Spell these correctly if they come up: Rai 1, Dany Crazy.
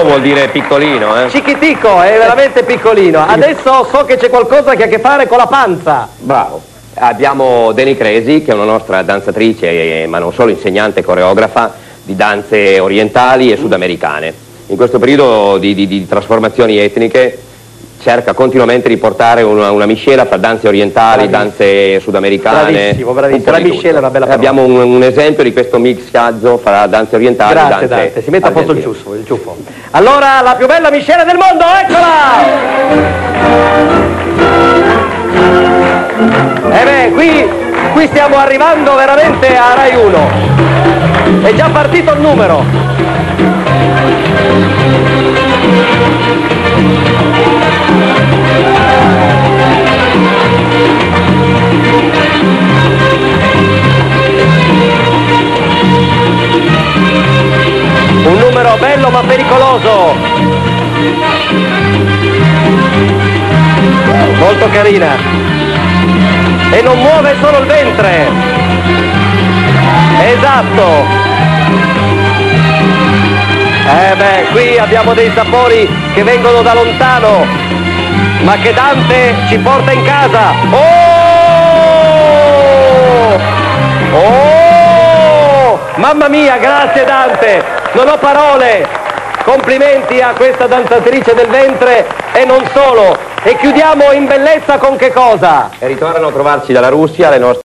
Vuol dire piccolino, eh? Cicchitico, è veramente piccolino. Adesso so che c'è qualcosa che ha a che fare con la panza. Bravo. Abbiamo Dany Crazy, che è una nostra danzatrice, ma non solo, insegnante e coreografa di danze orientali e sudamericane. In questo periodo di trasformazioni etniche cerca continuamente di portare una miscela fra danze orientali, danze sudamericane. Bravissimo, bravissimo. La miscela è una bella parola. Abbiamo un esempio di questo mixaggio fra danze orientali e danze. Si mette a posto il ciuffo. Allora, la più bella miscela del mondo, eccola! E beh, qui stiamo arrivando veramente a Rai 1. È già partito il numero. Un numero bello ma pericoloso, molto carina, e non muove solo il ventre, esatto. Beh, qui abbiamo dei sapori che vengono da lontano, ma che Dante ci porta in casa. Oh! Mamma mia, grazie Dante! Non ho parole, complimenti a questa danzatrice del ventre e non solo. E chiudiamo in bellezza con che cosa? E ritornano a trovarci dalla Russia le nostre...